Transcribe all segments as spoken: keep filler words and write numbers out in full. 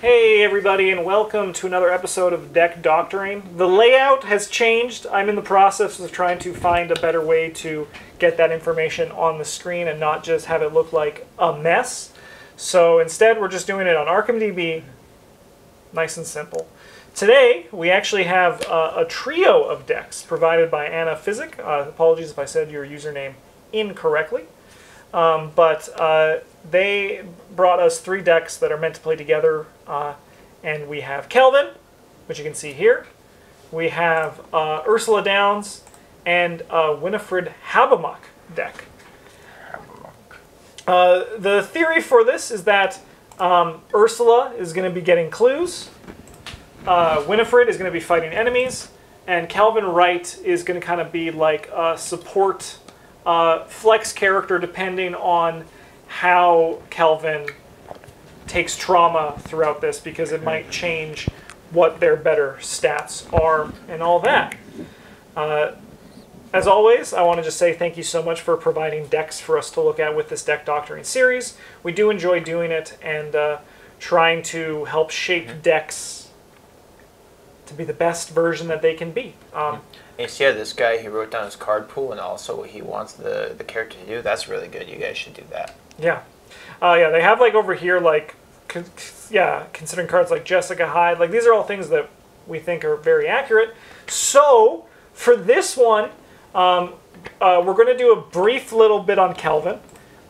Hey everybody, and welcome to another episode of Deck Doctoring. The layout has changed. I'm in the process of trying to find a better way to get that information on the screen and not just have it look like a mess. So instead we're just doing it on ArkhamDB. Nice and simple. Today we actually have uh, a trio of decks provided by Anna Physic. Uh, apologies if I said your username incorrectly. Um, but uh, they brought us three decks that are meant to play together, uh, and we have Kelvin, which you can see here. We have uh, Ursula Downs and uh, Winifred Habamok deck. Uh, the theory for this is that um, Ursula is going to be getting clues, uh, Winifred is going to be fighting enemies, and Calvin Wright is going to kind of be like a support uh, flex character depending on how Kelvin takes trauma throughout this, because it might change what their better stats are and all that. Uh, as always, I want to just say thank you so much for providing decks for us to look at with this Deck Doctoring series. We do enjoy doing it and uh, trying to help shape decks to be the best version that they can be. Um, yeah, this guy, he wrote down his card pool and also what he wants the, the character to do. That's really good. You guys should do that. Yeah. Uh, yeah, they have, like, over here, like, con yeah, considering cards like Jessica Hyde. Like, these are all things that we think are very accurate. So, for this one, um, uh, we're going to do a brief little bit on Kelvin.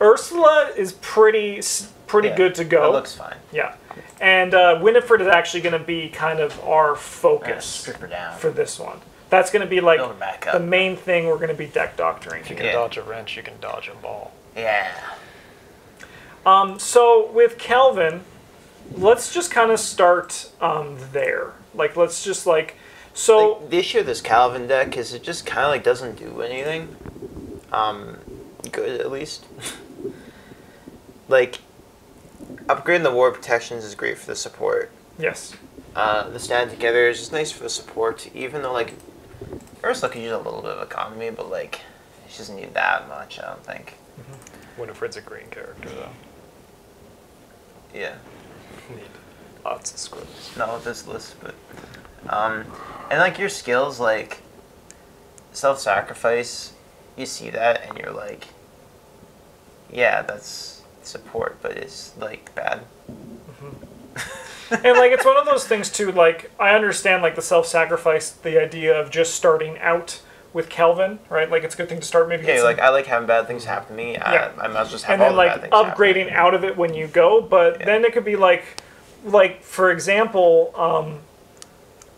Ursula is pretty pretty yeah, good to go. That looks fine. Yeah. And uh, Winifred is actually going to be kind of our focus strip her down for this one. That's going to be, like, the main thing we're going to be deck doctoring. If you can yeah. dodge a wrench, you can dodge a ball. Yeah. Um, so with Kelvin, let's just kind of start um, there. Like, let's just like, so like, the issue of this Kelvin deck is it just kind of like doesn't do anything, um, good at least. Like, upgrading the War Protections is great for the support. Yes. Uh, the Stand Together is just nice for the support, even though, like, Ursula could use a little bit of economy, but like she doesn't need that much, I don't think. Mm-hmm. Winifred's a green character though. Yeah. Need lots of squibs. Not with this list, but... Um, and, like, your skills, like, Self-Sacrifice, you see that, and you're like, yeah, that's support, but it's, like, bad. Mm-hmm. And, like, it's one of those things, too, like, I understand, like, the Self-Sacrifice, the idea of just starting out with Kelvin, right? Like, it's a good thing to start maybe. Yeah, like, I like having bad things happen to me. Yeah. I, I must just have all the bad things happen. And then, like, upgrading out of it when you go, but yeah. then it could be, like, like, for example, um,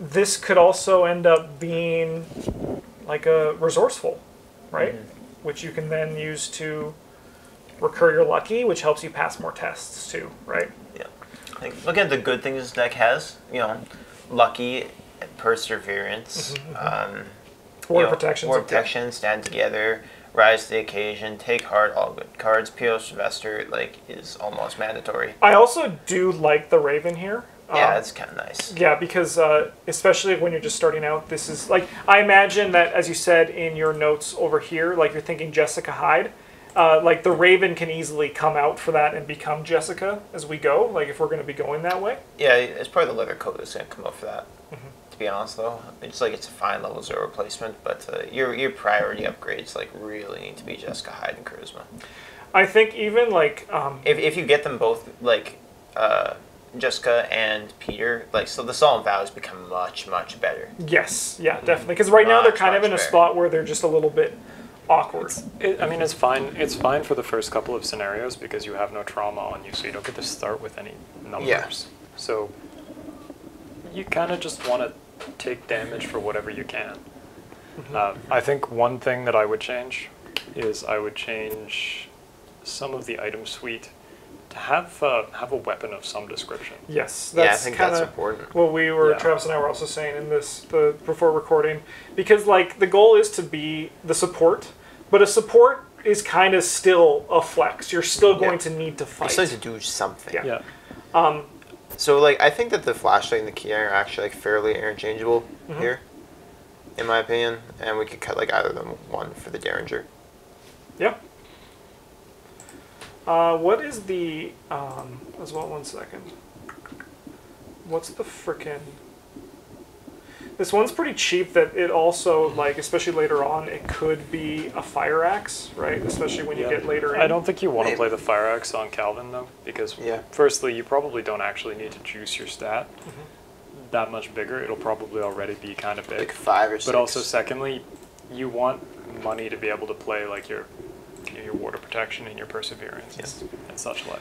this could also end up being, like, a resourceful, right? Mm-hmm. Which you can then use to recur your Lucky, which helps you pass more tests, too, right? Yeah. Like, look at the good things this deck has. You know, Lucky, Perseverance, mm-hmm. um... War Protections, War Protections, Stand Together, Rise to the Occasion, Take Heart, all good cards. P O. Sylvester, like, is almost mandatory. I also do like the Raven here. Yeah, um, that's kind of nice. Yeah, because uh, especially when you're just starting out, this is, like, I imagine that, as you said in your notes over here, like, you're thinking Jessica Hyde. Uh, like, the Raven can easily come out for that and become Jessica as we go, like, if we're going to be going that way. Yeah, it's probably the Leather Coat that's going to come up for that. Mm-hmm. Be honest though, it's like it's a fine level zero replacement, but uh, your your priority upgrades like really need to be Jessica Hyde and Charisma. I think even like um, if if you get them both like uh, Jessica and Peter, like so the Solemn Vows become much much better. Yes, yeah, definitely. Because right much, now they're kind of in a better. spot where they're just a little bit awkward. It, I mean, it's fine. It's fine for the first couple of scenarios because you have no trauma on you, so you don't get to start with any numbers. Yeah. So you kind of just want to take damage for whatever you can. Mm-hmm. uh, I think one thing that I would change is I would change some of the item suite to have uh, have a weapon of some description. Yes, that's yeah, I think that's important. Well, we were yeah. Travis and I were also saying in this the before recording, because like the goal is to be the support, but a support is kind of still a flex. You're still going yeah. to need to fight. You still need to do something. Yeah. yeah. Um, So, like, I think that the flashlight and the key iron are actually, like, fairly interchangeable mm-hmm. here, in my opinion. And we could cut, like, either of them one for the Derringer. Yeah. Uh, what is the... Um, as well, one second. What's the frickin'... This one's pretty cheap that it also, like, especially later on, it could be a Fire Axe, right? Especially when you yeah. get later in. I don't think you want to play the Fire Axe on Calvin, though, because yeah. firstly, you probably don't actually need to juice your stat mm-hmm. that much bigger. It'll probably already be kind of big. Like five or six. But also, secondly, you want money to be able to play, like, your your War Protection and your Perseverance yes. and such like.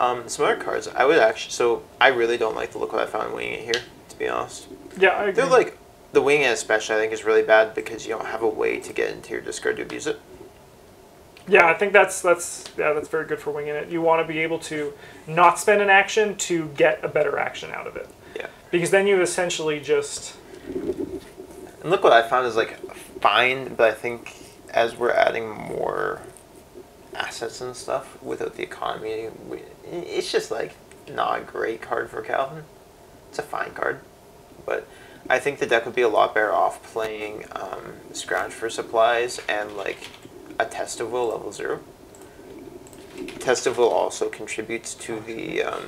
Um, some other cards, I would actually, so I really don't like the look what I found winging it here, to be honest. Yeah, I agree. They're like, the wing it especially I think is really bad because you don't have a way to get into your discard to abuse it. Yeah, I think that's that's yeah that's very good for winging it. You want to be able to not spend an action to get a better action out of it. Yeah. Because then you essentially just... And look what I found is like fine, but I think as we're adding more assets and stuff without the economy, we, it's just like not a great card for Calvin. It's a fine card, but I think the deck would be a lot better off playing um, Scrounge for Supplies and like a Test of Will level zero. Test of Will also contributes to the um,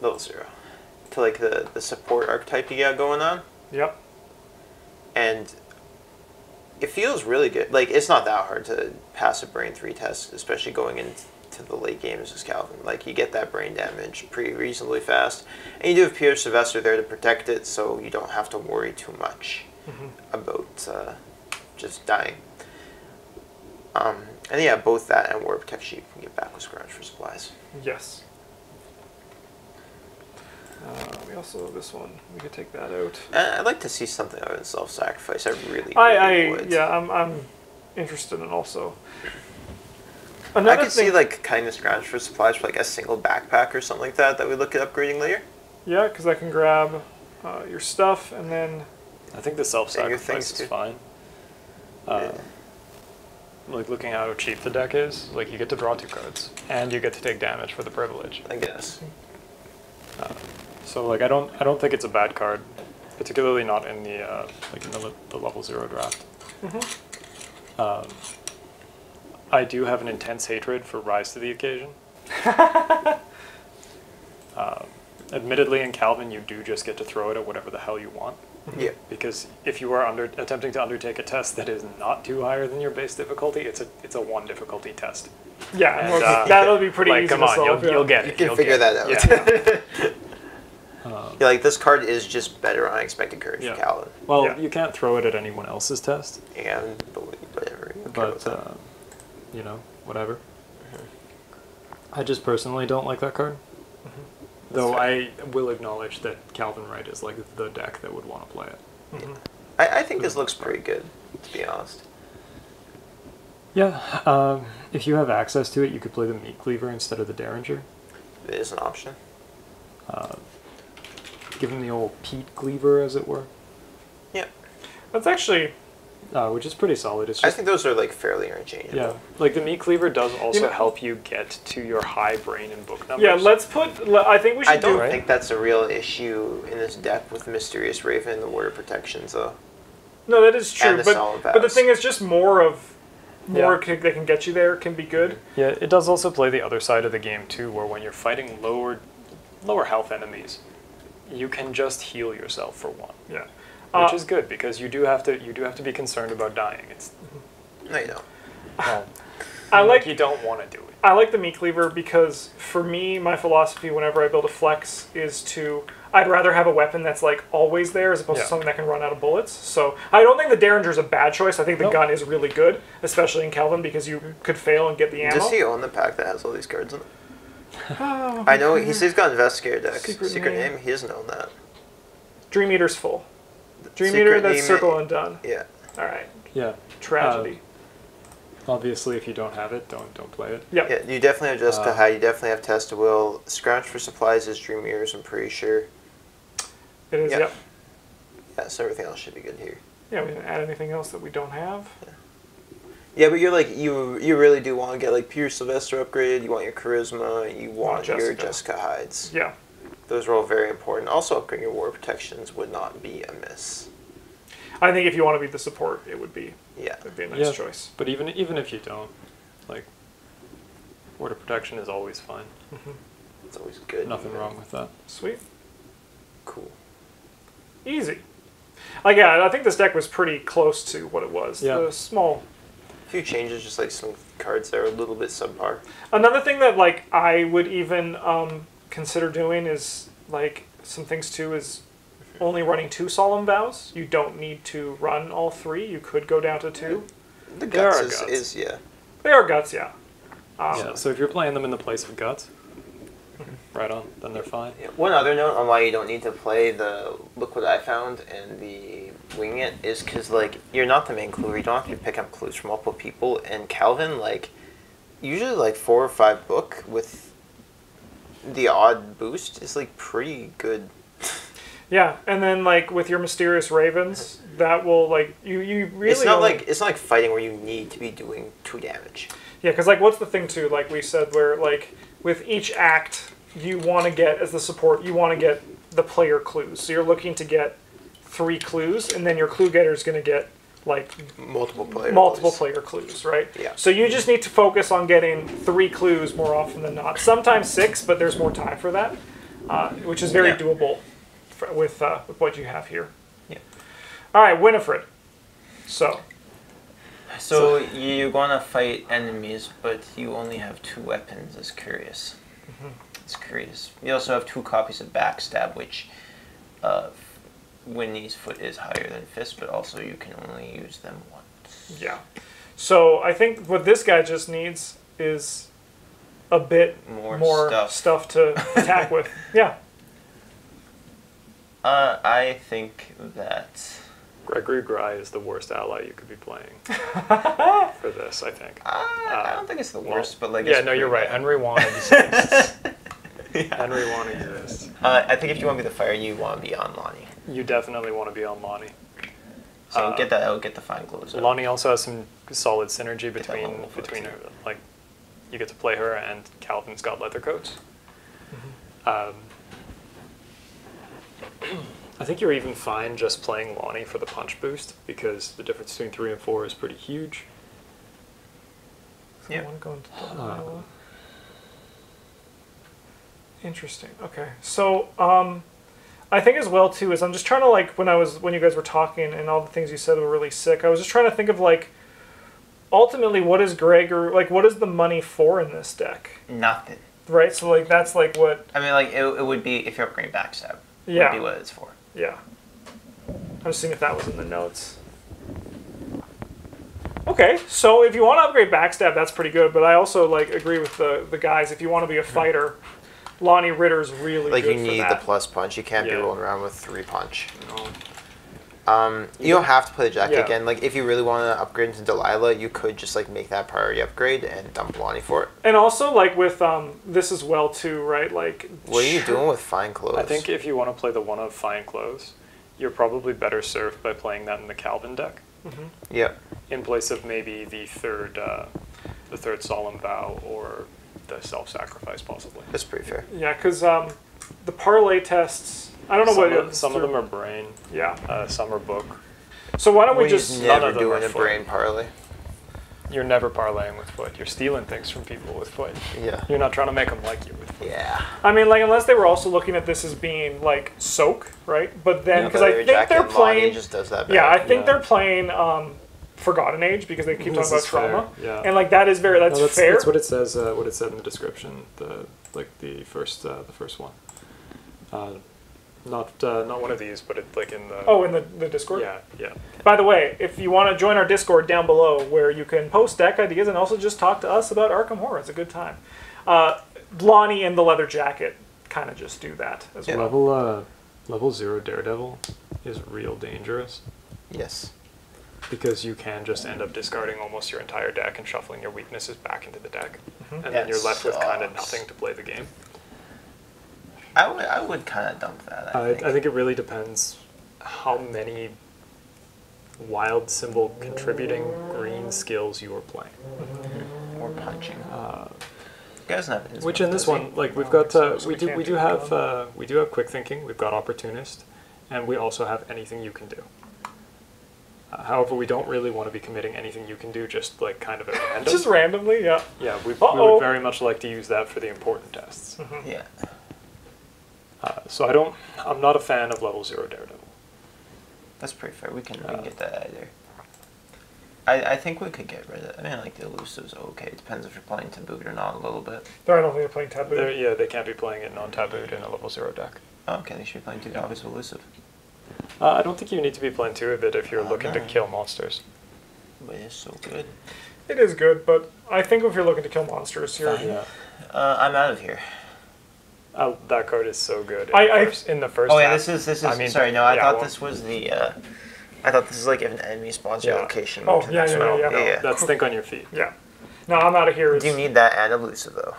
level zero, to like the the support archetype you got going on. Yep. And it feels really good. Like, it's not that hard to pass a brain three test, especially going into the late games as Calvin. Like, you get that brain damage pretty reasonably fast. And you do have Pierre Sylvester there to protect it, so you don't have to worry too much mm-hmm. about uh, just dying. Um, and yeah, both that and War Protection you can get back with Scrounge for Supplies. Yes. Uh, we also have this one. We could take that out. I'd like to see something other than Self-Sacrifice. I really, I, really I, would. Yeah, I'm, I'm interested in also. Another I could thing, see like kind of Scrounge for Supplies for like a single backpack or something like that that we look at upgrading later. Yeah, because I can grab uh, your stuff and then... I think the Self-Sacrifice is too. fine. Uh, yeah. Like looking at how cheap the deck is, like you get to draw two cards and you get to take damage for the privilege. I guess. Uh, So like I don't I don't think it's a bad card, particularly not in the uh, like in the, the level zero draft. Mm-hmm. um, I do have an intense hatred for Rise to the Occasion. um, admittedly, in Calvin, you do just get to throw it at whatever the hell you want. Yeah. Because if you are under attempting to undertake a test that is not too higher than your base difficulty, it's a it's a one difficulty test. Yeah, and, uh, that'll be pretty like, easy. Come on, to solve, you'll, yeah. you'll get it. You can you'll figure that out. Yeah. Yeah. Um, yeah, like this card is just better on Unexpected Courage yeah. for Calvin. Well, yeah. you can't throw it at anyone else's test. Yeah, whatever. But, uh, you know, whatever. Mm-hmm. I just personally don't like that card. Mm-hmm. Though fair. I will acknowledge that Calvin Wright is like the deck that would want to play it. Mm-hmm. I, I think this looks pretty good, to be honest. Yeah, um, if you have access to it, you could play the Meat Cleaver instead of the Derringer. It is an option. Uh, Give him the old Pete Cleaver, as it were. Yeah. That's actually... Uh, which is pretty solid. It's just, I think those are like fairly interchangeable. Yeah. Like the Meat Cleaver does also you know, help you get to your high brain and book numbers. Yeah, let's put... I think we should I don't do, right? think that's a real issue in this deck with Mysterious Raven and the War Protections, though. No, that is true. And the but, Solemn Vows. But the thing is just more of... More yeah. that can get you there can be good. Yeah, it does also play the other side of the game, too, where when you're fighting lower, lower health enemies... You can just heal yourself for one. Yeah, which uh, is good because you do have to you do have to be concerned about dying. It's no, you don't. Well, I like, like you don't want to do it. I like the Meat Cleaver because for me, my philosophy whenever I build a flex is to I'd rather have a weapon that's like always there as opposed yeah. to something that can run out of bullets. So I don't think the Derringer is a bad choice. I think the nope. gun is really good, especially in Calvin because you could fail and get the ammo. Does he own the pack that has all these cards in it? Oh, I know, he's, he's got Investigator decks. Secret, Secret name. name, he doesn't own that. Dream Eater's full. Dream Secret Eater, that's Circle Undone. Yeah. Alright. Yeah. Tragedy. Uh, obviously, if you don't have it, don't don't play it. Yep. Yeah, you definitely have Jessica Hyde, uh, you definitely have Test of Will. Scrounge for Supplies is Dream Eaters, I'm pretty sure. It is, yep. yep. Yeah, so everything else should be good here. Yeah, we didn't add anything else that we don't have. Yeah. Yeah, but you're like you you really do want to get like Pierre Sylvester upgraded. You want your Charisma. You want Jessica. your Jessica Hydes. Yeah, those are all very important. Also, upgrading your War Protections would not be amiss. I think if you want to be the support, it would be yeah, it'd be a nice yeah. choice. But even even if you don't, like War Protection is always fine. Mm-hmm. It's always good. Nothing wrong with that. Sweet. Cool. Easy. Like, yeah, I think this deck was pretty close to what it was. Yeah. The small. A few changes, just like some cards that are a little bit subpar. Another thing that, like, I would even um, consider doing is, like, some things too is only running two Solemn Vows. You don't need to run all three. You could go down to two. The guts, is, guts. is, yeah. They are guts, yeah. Um, yeah. So if you're playing them in the place of guts, right on, then they're fine. Yeah. One other note on why you don't need to play the Look What I Found and the Wing It is because, like, you're not the main clue. You don't have to pick up clues from multiple people. And Calvin, like, usually, like, four or five book with the odd boost is, like, pretty good. Yeah, and then, like, with your mysterious ravens, that will, like, you, you really... It's not, only... like, it's not like fighting where you need to be doing two damage. Yeah, because, like, what's the thing, too, like we said, where, like, with each act, you want to get, as the support, you want to get the player clues. So you're looking to get three clues, and then your clue getter is going to get, like... Multiple player Multiple plays. player clues, right? Yeah. So you just need to focus on getting three clues more often than not. Sometimes six, but there's more time for that, uh, which is very yeah. doable. With, uh, with what you have here. Yeah. All right, Winifred. So. So, so you want to fight enemies, but you only have two weapons. It's curious. Mm-hmm. It's curious. You also have two copies of Backstab, which uh, Winnie's foot is higher than Fist, but also you can only use them once. Yeah. So I think what this guy just needs is a bit more, more stuff. stuff to attack with. Yeah. Uh, I think that... Gregory Gry is the worst ally you could be playing for this, I think. Uh, I don't think it's the worst, well, but like... Yeah, no, you're bad. right. Henry Wan exists. yeah. Henry Wan exists. Uh, I think if you want to be the fire, you want to be on Lonnie. You definitely want to be on Lonnie. So uh, get that out, get the fine clothes out. Lonnie also has some solid synergy between, between her. Like, you get to play her and Calvin's got leather coats. Mm-hmm. um, I think you're even fine just playing Lonnie for the punch boost because the difference between three and four is pretty huge. Yeah. I want to go into Delilah. Interesting. Okay. So um, I think as well too is I'm just trying to like when I was when you guys were talking and all the things you said were really sick. I was just trying to think of like ultimately what is Gregor like what is the money for in this deck? Nothing. Right. So like that's like what I mean. Like it, it would be if you're upgrading backstab. Yeah. Would be what it's for. Yeah. I'm just seeing if that was in the notes. Okay, so if you want to upgrade backstab, that's pretty good. But I also like agree with the the guys. If you want to be a fighter, Lonnie Ritter's really like good you need for that. the plus punch. You can't yeah. be rolling around with three punch. No. Um, you yeah. don't have to play the jack yeah. again. Like if you really want to upgrade into Delilah, you could just like make that priority upgrade and dump Lonnie for it. And also like with um, this as well too, right? Like what are you doing with fine clothes? I think if you want to play the one of fine clothes, you're probably better served by playing that in the Calvin deck. Mm-hmm. Yeah. In place of maybe the third, uh, the third Solemn Vow or the Self-Sacrifice, possibly. That's pretty fair. Yeah, because um, the parlay tests. I don't know some what of, some through. of them are brain. Yeah, uh, some are book. So why don't we, we just never none of them doing a foot. brain parlay? You're never parlaying with foot. You're stealing things from people with foot. Yeah. You're not trying to make them like you with foot. Yeah. I mean, like unless they were also looking at this as being like soak, right? But then because yeah, I think they're playing. Just does that yeah, I think yeah. they're playing um, Forgotten Age because they keep this talking about trauma. Fair. Yeah. And like that is very that's, no, that's fair. That's what it says. Uh, what it said in the description. The like the first uh, the first one. Uh, Not uh, not one of these, but it's like in the... Oh, in the, the Discord? Yeah, yeah. By the way, if you want to join our Discord down below where you can post deck ideas and also just talk to us about Arkham Horror. It's a good time. Uh, Lonnie and the Leather Jacket kind of just do that as yeah. well. Level, uh, level zero Daredevil is real dangerous. Yes. Because you can just end up discarding almost your entire deck and shuffling your weaknesses back into the deck. Mm-hmm. And that then you're left sucks. with kind of nothing to play the game. I would, I would kind of dump that. I, uh, think. I think it really depends how many wild symbol contributing green skills you are playing. Mm-hmm. Or punching. Uh, you guys have it which in this one, like we've got, uh, we do, we do have, uh, we do have quick thinking. We've got opportunist, and we also have anything you can do. Uh, however, we don't really want to be committing anything you can do just like kind of at random. Just randomly, yeah. Yeah, we, we would very much like to use that for the important tests. Mm-hmm. Yeah. Uh, so I don't, I'm not a fan of level zero Daredevil. That's pretty fair. We can, uh, we can get that either. I, I think we could get rid of it. I mean, like, the Elusive's okay. It depends if you're playing Tabooed or not a little bit. There, I don't think they're playing Tabooed. They're, yeah, they can't be playing it non-Tabooed in a level zero deck. Oh, okay, they should be playing two copies of Elusive. Uh, I don't think you need to be playing two of it if you're uh, looking no. to kill monsters. But it's so good. It is good, but I think if you're looking to kill monsters, you're... Yeah. Uh, I'm out of here. Uh, that card is so good. In, I, the, I, first, in the first Oh, yeah, half, this is... this is. I mean, sorry, no, I yeah, thought well, this was the... Uh, I thought this is like an enemy-sponsored yeah. location. Oh, yeah, yeah, yeah, yeah, no, yeah. That's Think on Your Feet. Yeah. No, I'm out of here. It's... Do you need that and Elusive, though?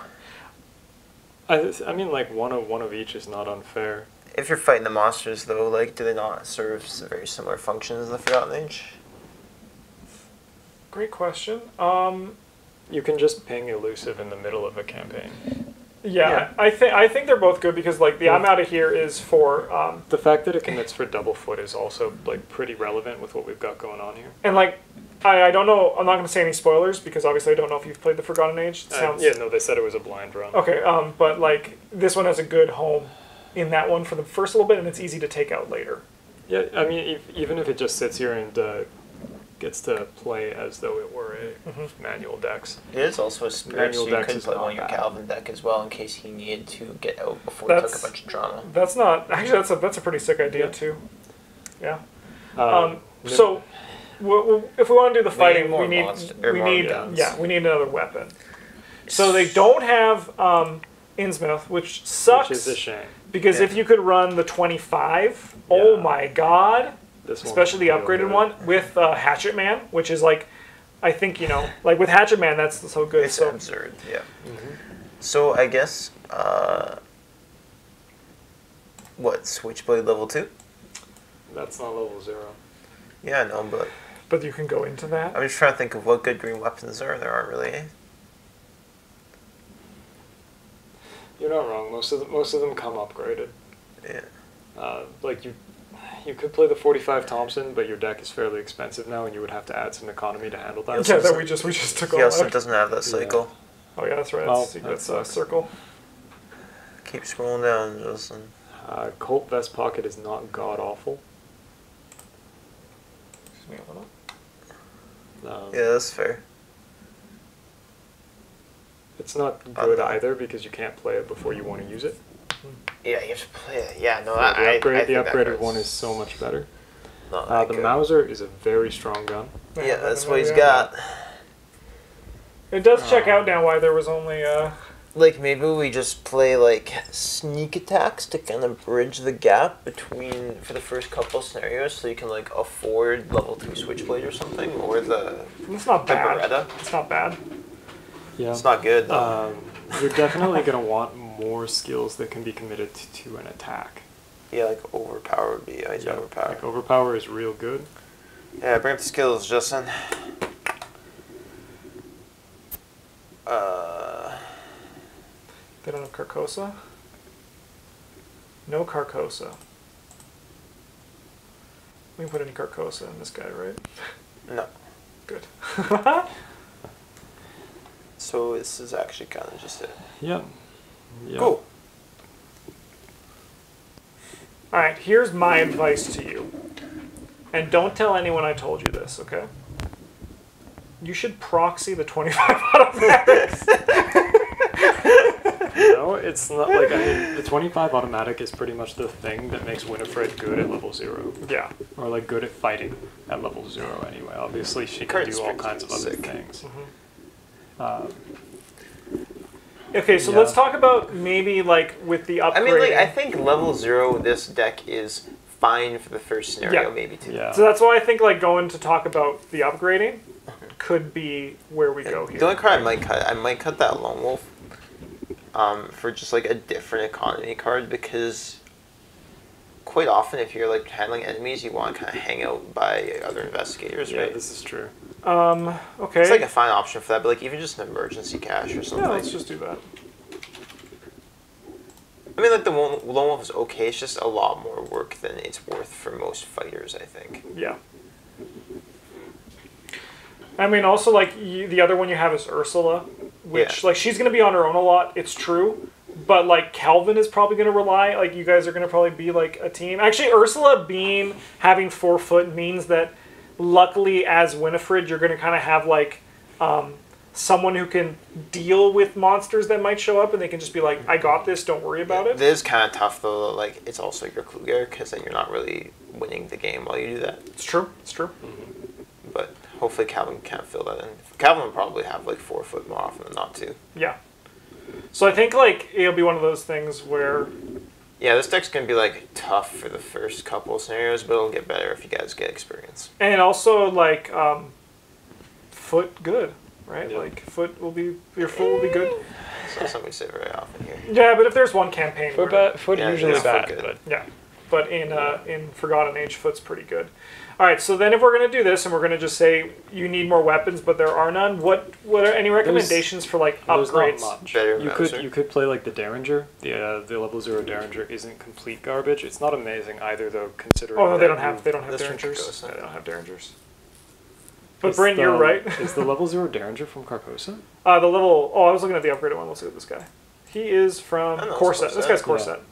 I, I mean, like, one of, one of each is not unfair. If you're fighting the monsters, though, like, do they not serve very similar functions in the Forgotten Age? Great question. Um, you can just ping Elusive in the middle of a campaign. Yeah, yeah. I think I think they're both good because like the yeah. I'm out of here is for um, the fact that it commits for double foot is also like pretty relevant with what we've got going on here. And like, I, I don't know. I'm not going to say any spoilers because obviously I don't know if you've played the Forgotten Age. It sounds... uh, yeah, no, they said it was a blind run. Okay, um, but like this one has a good home in that one for the first little bit, and it's easy to take out later. Yeah, I mean, if, even if it just sits here and uh, gets to play as though it were a mm-hmm. manual decks. It is also a spirit, so you could play one of your Calvin deck as well in case he needed to get out before that's, he took a bunch of drama. That's not... Actually, that's a, that's a pretty sick idea, yeah. too. Yeah. Um, um, so, we'll, we'll, if we want to do the fighting, we need... Monster, we need yeah, we need another weapon. So they don't have um, Innsmouth, which sucks. Which is a shame. Because yeah. if you could run the twenty-five, yeah. oh my god... Especially the upgraded one with uh, Hatchet Man, which is like, I think, you know, like with Hatchet Man, that's so good. It's so absurd, yeah. Mm-hmm. So I guess, uh, what, Switchblade level two? That's not level zero. Yeah, I know, but... But you can go into that? I'm just trying to think of what good green weapons there are. There aren't really any. You're not wrong. Most of, the, most of them come upgraded. Yeah. Uh, like you... You could play the forty-five Thompson, but your deck is fairly expensive now, and you would have to add some economy to handle that. Yeah, that we just we just took all. He also out. doesn't have that cycle. Yeah. Oh yeah, that's right. That's, oh, that's a circle. Keep scrolling down, Justin. Uh, Colt Vest Pocket is not god awful. Excuse me a little. Um, yeah, that's fair. It's not good uh, either because you can't play it before you want to use it. Yeah, you have to play it. Yeah, no, yeah, the upgrade, I, I the upgraded one is so much better. Uh, the good. Mauser is a very strong gun. Yeah, yeah that's what he's got. It does um, check out now why there was only uh like maybe we just play like sneak attacks to kind of bridge the gap between for the first couple scenarios, so you can like afford level two Switchblade or something, or the it's not bad. Beretta. It's not bad. Yeah, it's not good. Um, you're definitely gonna want more. more skills that can be committed to an attack. Yeah, like overpower would be ideal. Yeah, overpower. Like overpower is real good. Yeah, bring up the skills, Justin. Uh, they don't have Carcosa? No Carcosa. We can put any Carcosa in this guy, right? No. Good. So this is actually kind of just it. Yep. Yeah. Yeah. Cool. All right, here's my advice to you. And don't tell anyone I told you this, okay? You should proxy the twenty-five automatics. No, it's not like, I mean, the twenty-five automatic is pretty much the thing that makes Winifred good at level zero. Yeah. Or like good at fighting at level zero anyway. Obviously, she can do all kinds of other things. Mm-hmm. Um... Okay, so yeah. let's talk about maybe like with the upgrade. I mean, like, I think level zero this deck is fine for the first scenario, yeah. maybe too. Yeah. So that's why I think like going to talk about the upgrading could be where we yeah. go here. The only card I might cut, I might cut that Lone Wolf um, for just like a different economy card because quite often if you're like handling enemies, you want to kind of hang out by other investigators, yeah, right? Yeah, this is true. Um, okay. It's like a fine option for that, but like even just an emergency cache or something. Yeah, let's just do that. I mean, like the Lone Wolf is okay. It's just a lot more work than it's worth for most fighters, I think. Yeah. I mean, also, like, you, the other one you have is Ursula, which, yeah. like, she's going to be on her own a lot, it's true. But, like, Kelvin is probably going to rely, like, you guys are going to probably be, like, a team. Actually, Ursula being, having four foot means that, luckily, as Winifred, you're going to kind of have, like, um, someone who can deal with monsters that might show up, and they can just be like, I got this, don't worry about yeah, it. This is kind of tough, though. Like, it's also your Kluger, because then you're not really winning the game while you do that. It's true. It's true. Mm-hmm. But... hopefully Calvin can't fill that in. Calvin will probably have like four foot more often than not two. Yeah. So I think like it'll be one of those things where... yeah, this deck's going to be like tough for the first couple of scenarios, but it'll get better if you guys get experience. And also like um, foot good, right? Yeah. Like foot will be, your foot will be good. That's not something we say very often here. Yeah, but if there's one campaign... Foot, where, bad, foot yeah, usually yeah, bad. Foot good. But. Yeah, but in, uh, in Forgotten Age, foot's pretty good. All right, so then if we're going to do this and we're going to just say you need more weapons, but there are none, what what are any recommendations there's, for like upgrades? Not much. Better you could you could play like the Derringer. The uh, the level zero Derringer isn't complete garbage. It's not amazing either, though. Considering oh no, they don't have they don't have Derringers. They don't have Derringers. But Brent, you're right. Is the level zero Derringer from Carcosa? Uh, the level oh I was looking at the upgraded one. Let's look at this guy. He is from Corset. This guy's Corset. Yeah.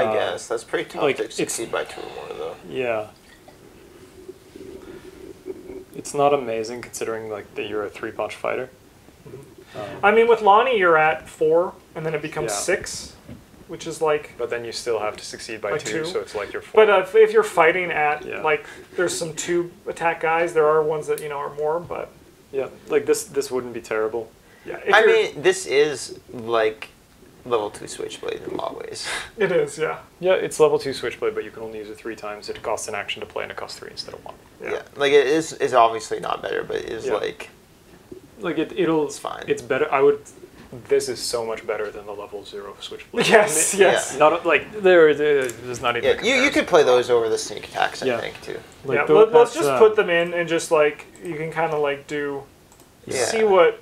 I uh, guess that's pretty tough like to succeed by two or more, though. Yeah. It's not amazing considering like that you're a three-punch fighter. Um, I mean, with Lonnie, you're at four, and then it becomes yeah. six, which is like... but then you still have to succeed by two, two, so it's like you're four. But uh, if, if you're fighting at, yeah. like, there's some two-attack guys. There are ones that, you know, are more, but... yeah, like, this this wouldn't be terrible. Yeah. I mean, this is, like... level two Switchblade in a lot of ways. It is, yeah. Yeah, it's level two Switchblade, but you can only use it three times. It costs an action to play, and it costs three instead of one. Yeah, yeah. Like it is, is obviously not better, but it is yeah. like, like it, it'll. It's fine. It's better. I would. This is so much better than the level zero Switchblade. Yes, it, yes. Yeah. Not like there. There's not even. Yeah, you you could play those over the sneak attacks, I yeah. think, too. Like, yeah, the, let, let's just uh, put them in and just like you can kind of like do, yeah. see what.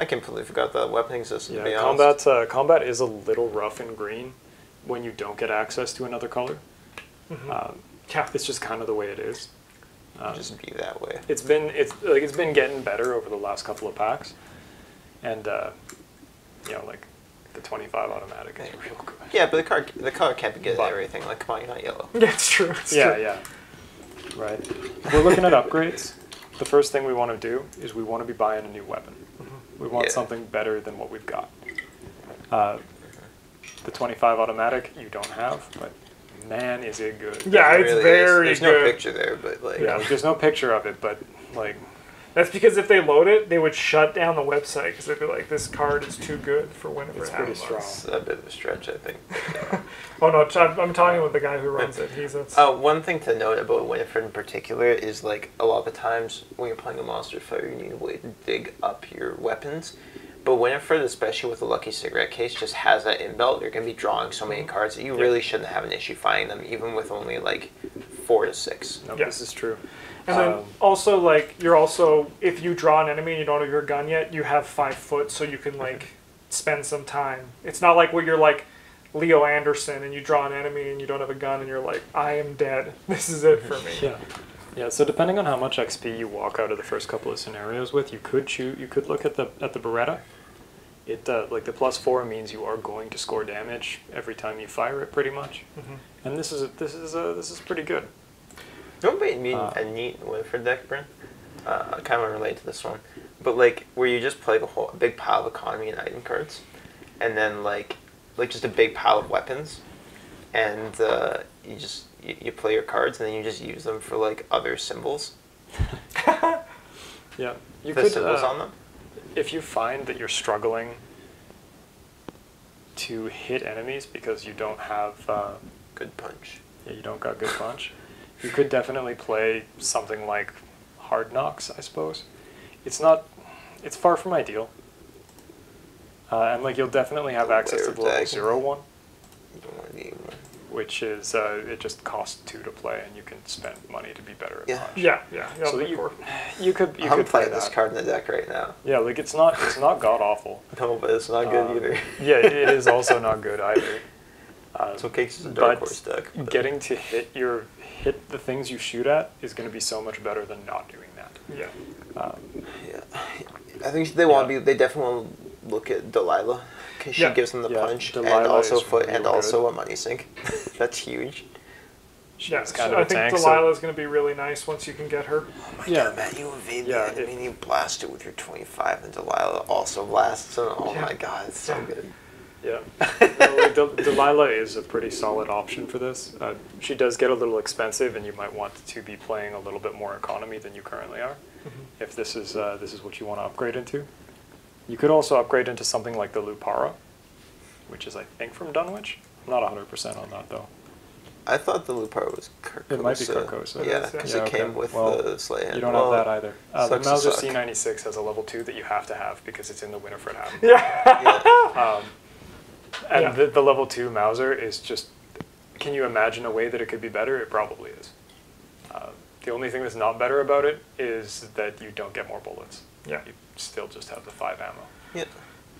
I completely forgot the weaponing system. Yeah, combat uh, combat is a little rough in green when you don't get access to another color. Mm-hmm. um, yeah, it's just kind of the way it is. Um, just be that way. It's been it's like it's been getting better over the last couple of packs, and uh, you know like the twenty-five automatic is yeah. real good. Yeah, but the card the color can't be good at everything. Like come on, you're not yellow. Yeah, it's true. It's yeah, true. yeah, right. We're looking at upgrades. The first thing we want to do is we want to be buying a new weapon. We want yeah. something better than what we've got. Uh, the twenty-five automatic you don't have, but man, is it good! Yeah, it it's really very. Is. There's good. no picture there, but like yeah, there's no picture of it, but like that's because if they load it, they would shut down the website because they'd be like, "This card is too good for Winifred." It's pretty strong. It's a bit of a stretch, I think. But, uh, oh no, I'm, I'm talking with the guy who runs it. He's a... uh, one thing to note about Winifred in particular is like a lot of the times when you're playing a monster fighter, you need a way to dig up your weapons. But Winifred, especially with the Lucky cigarette case, just has that inbuilt. You're gonna be drawing so many cards that you yep. really shouldn't have an issue finding them, even with only like four to six. No, yep. This is true. And then um, also, like, you're also, if you draw an enemy and you don't have your gun yet, you have five foot, so you can, like, spend some time. It's not like where you're, like, Leo Anderson and you draw an enemy and you don't have a gun and you're like, I am dead. This is it for me. Yeah. Yeah, so depending on how much X P you walk out of the first couple of scenarios with, you could choose, you could look at the at the Beretta. It, uh, like, the plus four means you are going to score damage every time you fire it, pretty much. Mm-hmm. And this is, this is, uh, this is pretty good. Don't be neat, uh, a neat Winifred deck, Brent. Uh, I kind of relate to this one, but like where you just play the whole a big pile of economy and item cards, and then like like just a big pile of weapons, and uh, you just you, you play your cards and then you just use them for like other symbols. yeah, you the could symbols uh, on them. If you find that you're struggling to hit enemies because you don't have uh, good punch, yeah, you don't got good punch. You could definitely play something like Hard Knocks, I suppose. It's not, it's far from ideal. Uh, and like you'll definitely have access to the level zero one, which is uh, it just costs two to play, and you can spend money to be better at punch. Yeah, yeah. yeah. So you, you could, you I'm could play that. this card in the deck right now. Yeah, like it's not, it's not god awful. No, but it's not good uh, either. Yeah, it is also not good either. Uh, it's okay, it's a dark horse deck. But. Getting to hit your hit the things you shoot at is going to be so much better than not doing that. Yeah. Um, yeah. I think they want to yeah. be. They definitely want to look at Delilah because she yeah. gives them the yeah. punch Delilah and also foot really and good. also a money sink. That's huge. She's yeah, kind so of I think tank, Delilah is so. going to be really nice once you can get her. Oh my yeah. god, man, you evade yeah, the enemy and you blast it with your twenty-five, and Delilah also blasts, and oh yeah. my god, it's so yeah. good. Yeah. Well, Del Delilah is a pretty solid option for this. Uh, she does get a little expensive, and you might want to be playing a little bit more economy than you currently are, mm-hmm. if this is, uh, this is what you want to upgrade into. You could also upgrade into something like the Lupara, which is, I think, from Dunwich. I'm not one hundred percent on that, though. I thought the Lupara was Carcosa. It might be Carcosa. Yeah, because yeah, it okay. came with well, the Slayhan. You don't well, have that either. Uh, the Mauser C ninety-six has a level two that you have to have because it's in the Winifred Habamok. Yeah. yeah. Um, and yeah. the, the level two Mauser is just, can you imagine a way that it could be better? It probably is. Uh, the only thing that's not better about it is that you don't get more bullets. Yeah. You still just have the five ammo. Yeah.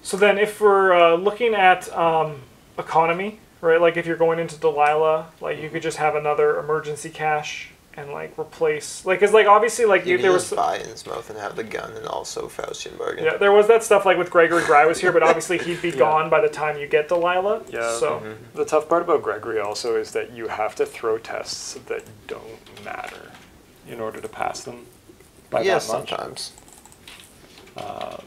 So then if we're uh, looking at um, economy, right, like if you're going into Delilah, like you could just have another emergency cache and like replace, like, cause like obviously like you, you there was buy in his mouth and have the gun and also Faustian bargain. Yeah, there was that stuff like with Gregory Gry was here, but obviously he'd be yeah. gone by the time you get Delilah. Yeah. So mm-hmm. the tough part about Gregory also is that you have to throw tests that don't matter in order to pass them. By yeah, that much. sometimes. Uh,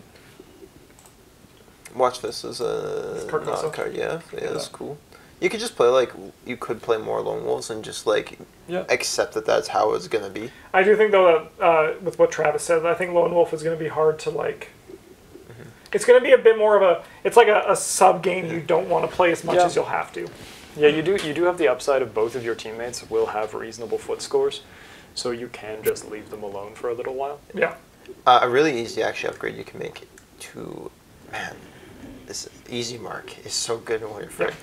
Watch this as a non-card. Yeah, yeah, yeah, that's cool. You could just play, like, you could play more Lone Wolves and just, like, yeah. accept that that's how it's going to be. I do think, though, that, uh, with what Travis said, I think Lone Wolf is going to be hard to, like, mm-hmm. it's going to be a bit more of a, it's like a, a sub-game you don't want to play as much yeah. as you'll have to. Yeah, you do, you do have the upside of both of your teammates will have reasonable foot scores, so you can just leave them alone for a little while. Yeah. Uh, a really easy, actually, upgrade you can make to, man, this Easy Mark is so good in Winifred.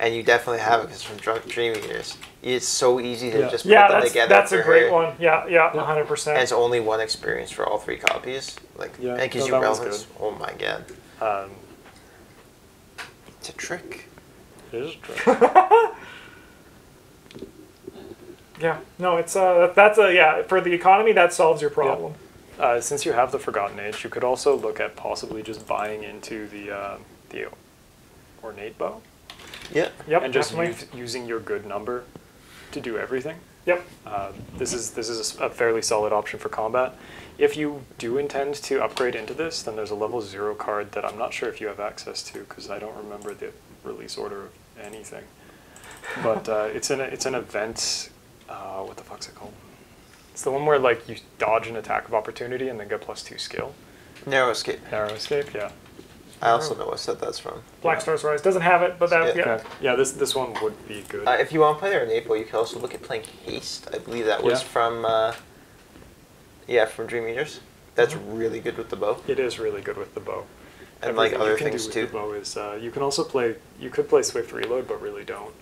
And you definitely have it because from Drunk Dreaming years, it's so easy to yeah. just put yeah, them that's, together. Yeah, that's a great her. one. Yeah, yeah, one hundred percent. And it's only one experience for all three copies. Like, yeah, and gives no, you relevance. Oh my god, um, it's a trick. It is a trick. yeah, no, it's uh, that's a yeah for the economy that solves your problem. Yeah. Uh, since you have the Forgotten Age, you could also look at possibly just buying into the uh, the ornate bow. Yeah. Yep. And just use, using your good number to do everything. Yep. Uh, this is this is a fairly solid option for combat. If you do intend to upgrade into this, then there's a level zero card that I'm not sure if you have access to because I don't remember the release order of anything. But uh, it's an it's an event. Uh, what the fuck's it called? It's the one where like you dodge an attack of opportunity and then get plus two skill. Narrow escape. Narrow escape. Yeah. I also know what set that's from. Black yeah. Stars Rise doesn't have it, but that yeah. yeah. Yeah, this this one would be good. Uh, if you want to play there in April, you can also look at playing Haste. I believe that was yeah. from uh, yeah from Dream Eaters. That's really good with the bow. It is really good with the bow. And Everything like other you can things do with too. The bow is uh, you can also play. You could play Swift Reload, but really don't.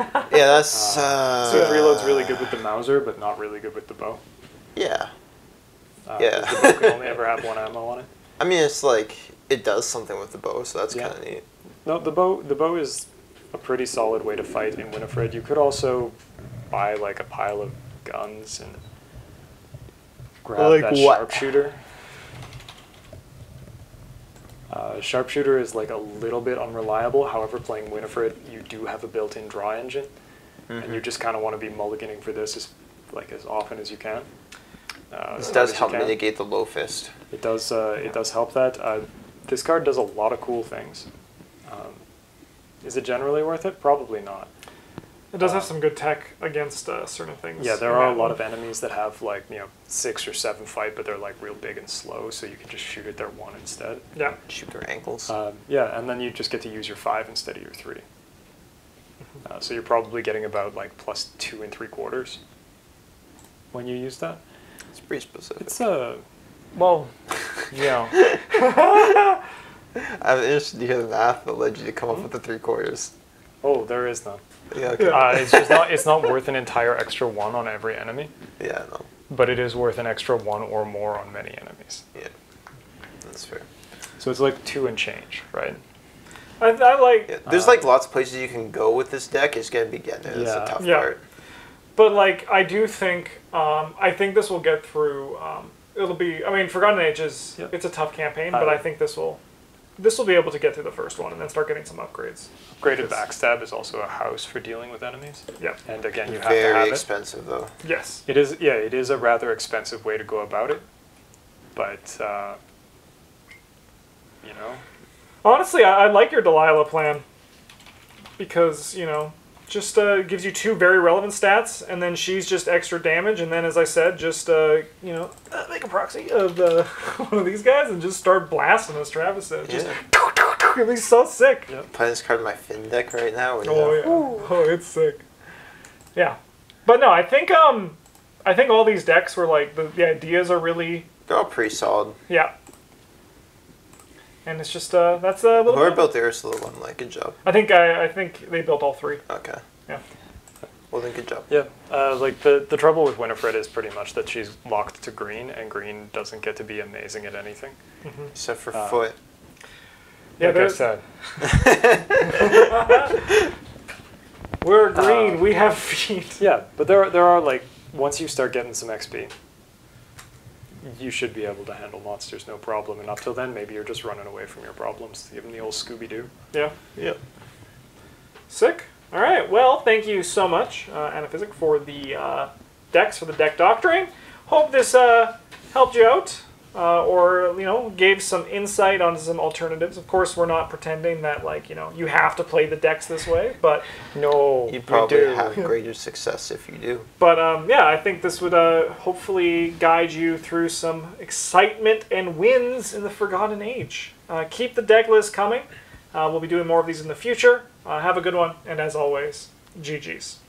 yeah, that's. Uh, uh, Swift Reload's really good with the Mauser, but not really good with the bow. Yeah. Uh, yeah. The bow can only ever have one ammo on it. I mean, it's like. It does something with the bow, so that's yeah. kind of neat. No, the bow the bow is a pretty solid way to fight in Winifred. You could also buy like a pile of guns and grab like that what? sharpshooter. Uh, sharpshooter is like a little bit unreliable. However, playing Winifred, you do have a built-in draw engine, mm-hmm. and you just kind of want to be mulliganing for this as like as often as you can. Uh, this does help mitigate the low fist. It does. Uh, it does help that. Uh, This card does a lot of cool things. Um, is it generally worth it? Probably not. It does uh, have some good tech against uh, certain things. Yeah, there are a lot of enemies that have like you know six or seven fight, but they're like real big and slow, so you can just shoot at their one instead. Yeah, shoot their ankles. Uh, yeah, and then you just get to use your five instead of your three. Uh, so you're probably getting about like plus two and three quarters when you use that. It's pretty specific. It's a uh, well. Yeah. I'm interested to hear the math that led you to come up with the three quarters. Oh, there is none. Yeah, okay. uh, it's just not. It's not worth an entire extra one on every enemy. Yeah, no. But it is worth an extra one or more on many enemies. Yeah, that's fair. So it's like two and change, right? I, I like. Yeah, there's uh, like lots of places you can go with this deck. It's gonna be getting there. That's yeah. a tough yeah. part. But, like, I do think, um, I think this will get through, um, it'll be, I mean, Forgotten Age is, yep. it's a tough campaign, uh, but I think this will, this will be able to get through the first one and then start getting some upgrades. Upgraded Backstab is also a house for dealing with enemies. Yep. And again, you have Very to have Very expensive, it. though. Yes. It is, yeah, it is a rather expensive way to go about it, but, uh, you know. Honestly, I, I like your Delilah plan because, you know, Just uh, gives you two very relevant stats, and then she's just extra damage, and then, as I said, just, uh, you know, uh, make a proxy of uh, one of these guys and just start blasting, as Travis said. Just, yeah. It'd be so sick. Yep. I'm playing this card in my Fin deck right now. And, uh, oh, yeah. Ooh. Oh, it's sick. Yeah. But no, I think, um, I think all these decks were, like, the, the ideas are really... They're all pretty solid. Yeah. And it's just uh, that's a little. Whoever built the Ursula one, like, good job. I think I, I think they built all three. Okay. Yeah. Well, then, good job. Yeah. Uh, like the the trouble with Winifred is pretty much that she's locked to green, and green doesn't get to be amazing at anything, mm-hmm. except for uh, foot. Yeah, like I said. We're green. Um, we have feet. Yeah, but there are, there are like once you start getting some X P. You should be able to handle monsters, no problem. And up till then, maybe you're just running away from your problems. Give them the old Scooby-Doo. Yeah. Yeah. Sick. All right. Well, thank you so much, uh, Anna Physic, for the uh, decks, for the deck doctoring. Hope this uh, helped you out uh, or, you know, gave some insight on some alternatives. Of course, we're not pretending that, like, you know, you have to play the decks this way. But no, you probably you do. have greater success if you do. But, um, yeah, I think this would uh, hopefully guide you through some excitement and wins in the Forgotten Age. Uh, keep the deck list coming. Uh, we'll be doing more of these in the future. Uh, have a good one. And as always, G G's.